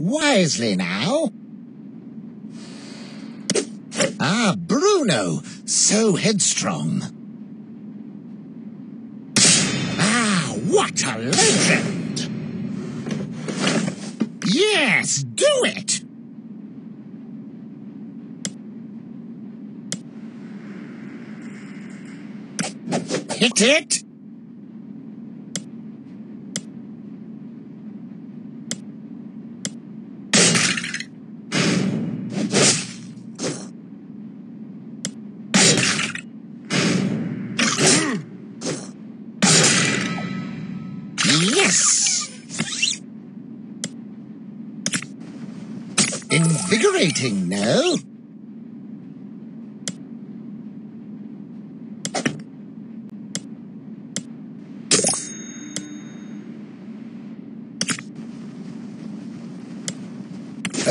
wisely now. Ah, Bruno, so headstrong. Ah, what a legend! Yes, do it! Hit it! Yes! Invigorating, no?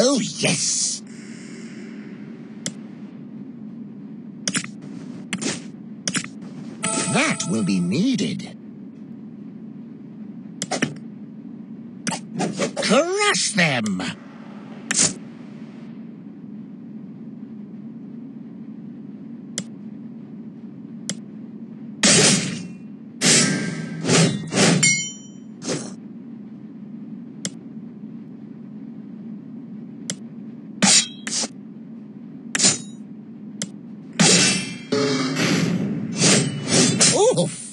Oh, yes! That will be needed. Crush them! Oof!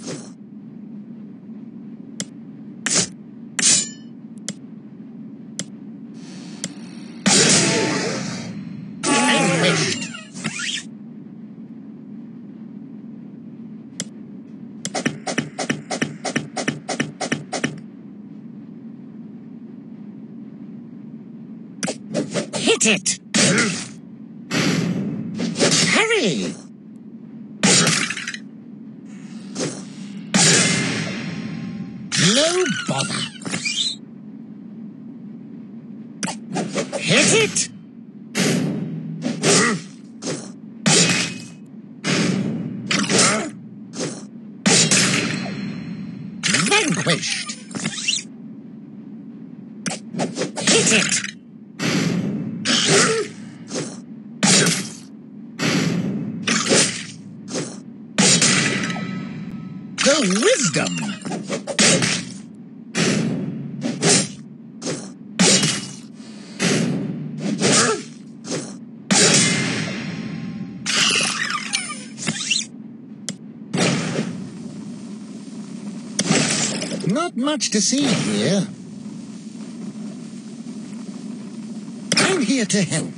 Hit it! Hurry! No bother! Hit it! Vanquished! Hit it! The wisdom! Not much to see here. I'm here to help.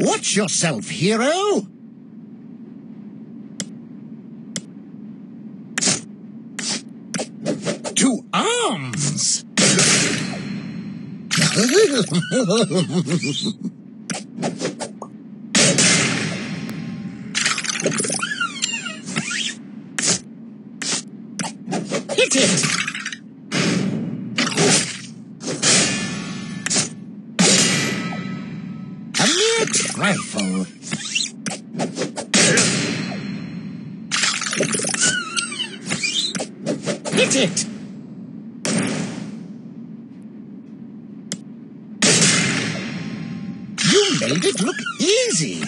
Watch yourself, hero! To arms! Hit it! Rifle. Hit it! You made it look easy!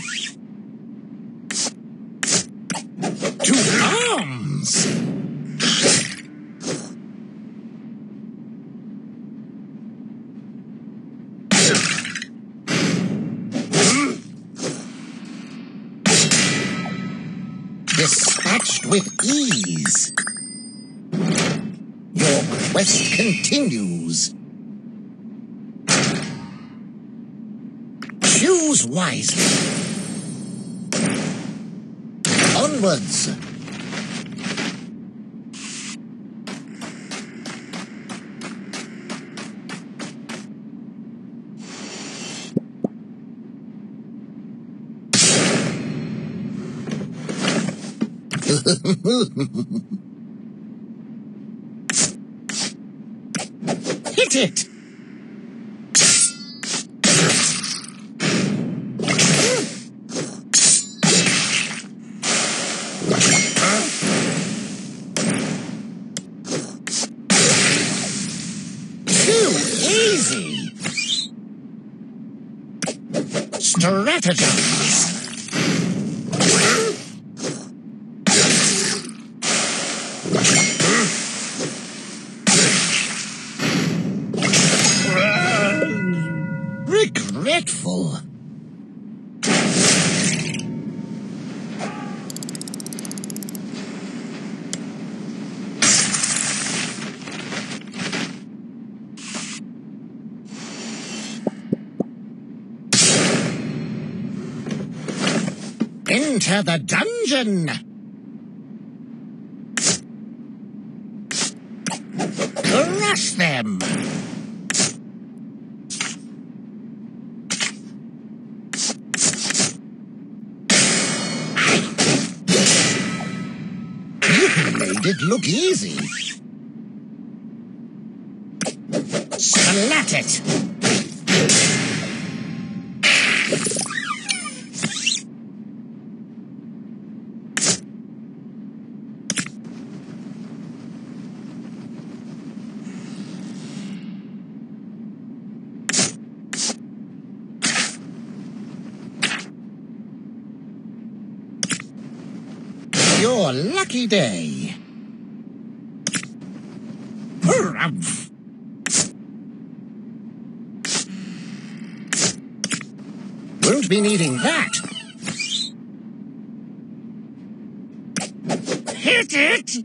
To arms! Dispatched with ease. Your quest continues. Choose wisely. Onwards. it. Regretful. Enter the dungeon. Crush them. You made it look easy. Splat it. Your lucky day. Rumph. Won't be needing that. Hit it!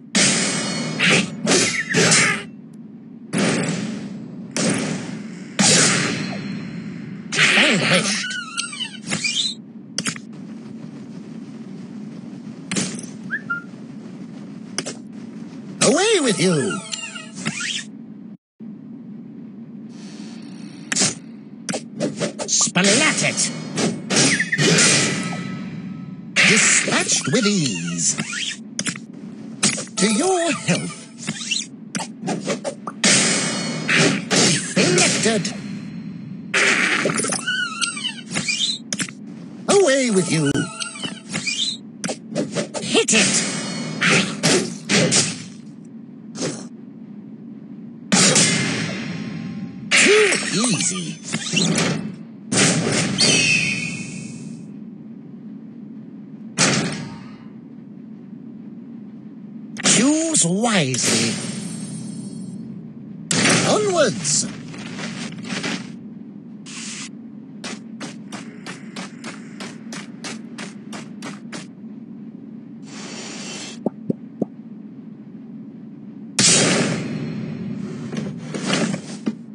Vanquished. With you. Splat it. Dispatched with ease. To your health. Elected. Away with you. Hit it. Easy. Choose wisely. Onwards.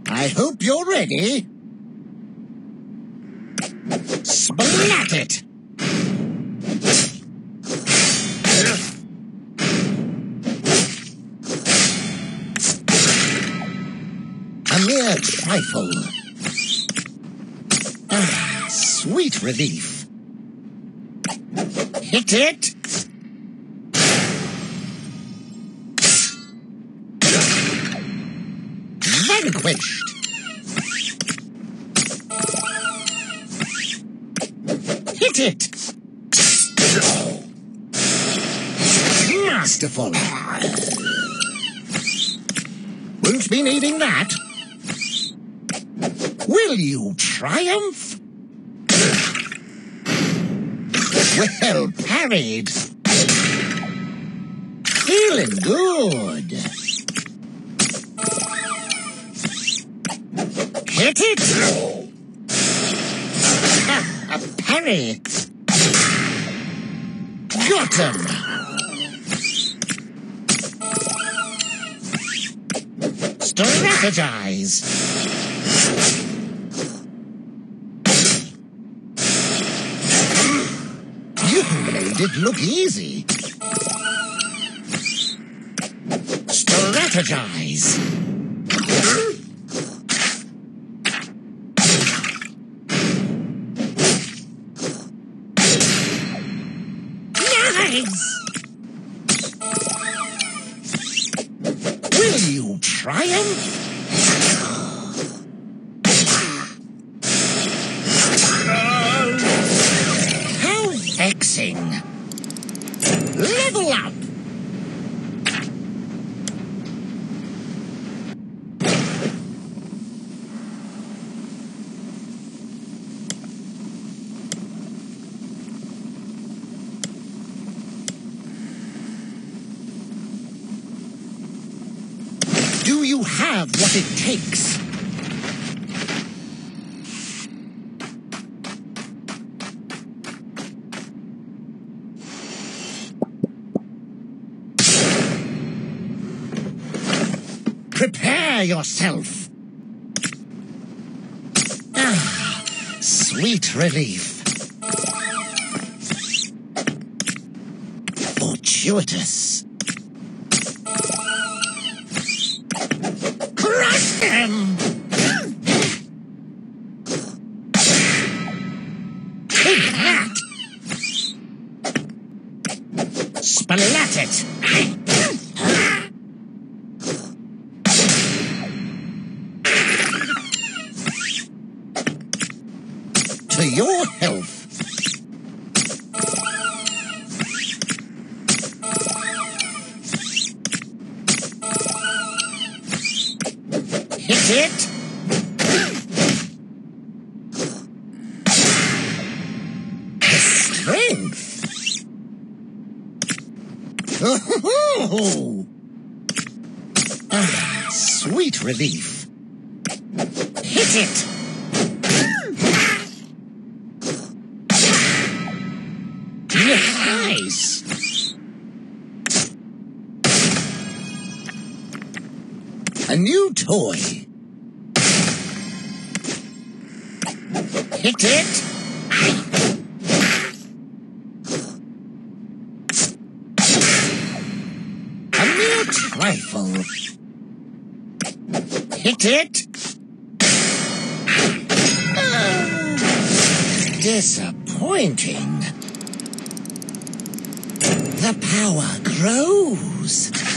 I hope you're ready. Splat it! A mere trifle. Ah, sweet relief. Hit it! Vanquished! It. Masterful. Won't be needing that. Will you triumph? Well parried. Feeling good. Hit it. A parry! Got him! Strategize! You made it look easy! Strategize! Will you triumph? How vexing. Level up. You have what it takes. Prepare yourself. Ah, sweet relief. Fortuitous. Splat it. To your health. It. The strength. Oh, ah, sweet relief. Hit it. Nice. A new toy. Hit it. A mere trifle. Hit it. Disappointing. The power grows.